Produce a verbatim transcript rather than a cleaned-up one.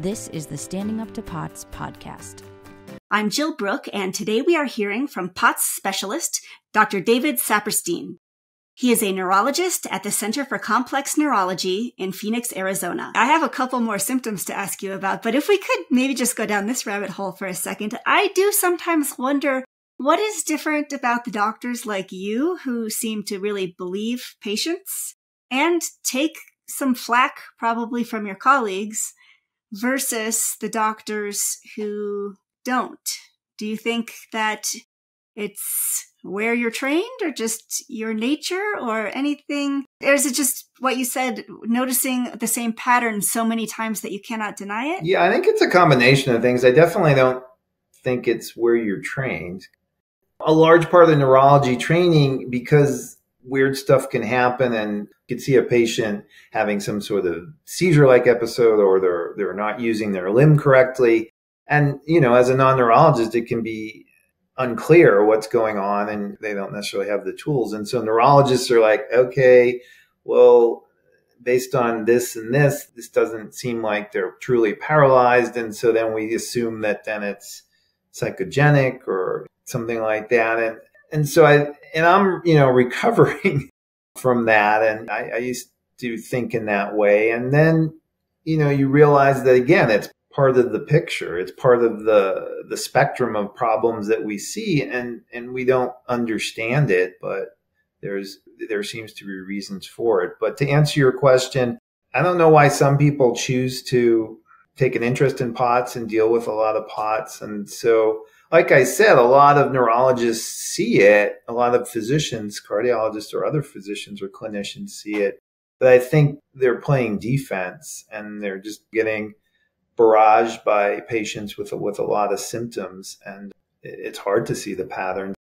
This is the Standing Up to POTS podcast. I'm Jill Brook, and today we are hearing from POTS specialist, Doctor David Saperstein. He is a neurologist at the Center for Complex Neurology in Phoenix, Arizona. I have a couple more symptoms to ask you about, but if we could maybe just go down this rabbit hole for a second. I do sometimes wonder, what is different about the doctors like you who seem to really believe patients and take some flack probably from your colleagues versus the doctors who don't? Do you think that it's where you're trained or just your nature or anything? Or is it just what you said, noticing the same pattern so many times that you cannot deny it? Yeah, I think it's a combination of things. I definitely don't think it's where you're trained. A large part of the neurology training, because weird stuff can happen and you can see a patient having some sort of seizure-like episode, or they're, they're not using their limb correctly. And, you know, as a non-neurologist, it can be unclear what's going on and they don't necessarily have the tools. And so neurologists are like, okay, well, based on this and this, this doesn't seem like they're truly paralyzed. And so then we assume that then it's psychogenic or something like that. And and so I, and I'm, you know, recovering from that. And I, I used to think in that way. And then, you know, you realize that, again, it's part of the picture. It's part of the the spectrum of problems that we see, and and we don't understand it, but there's there seems to be reasons for it. But to answer your question, I don't know why some people choose to take an interest in POTS and deal with a lot of POTS. And so, like I said, a lot of neurologists see it. A lot of physicians, cardiologists or other physicians or clinicians see it. But I think they're playing defense and they're just getting barraged by patients with a, with a lot of symptoms, and it's hard to see the pattern.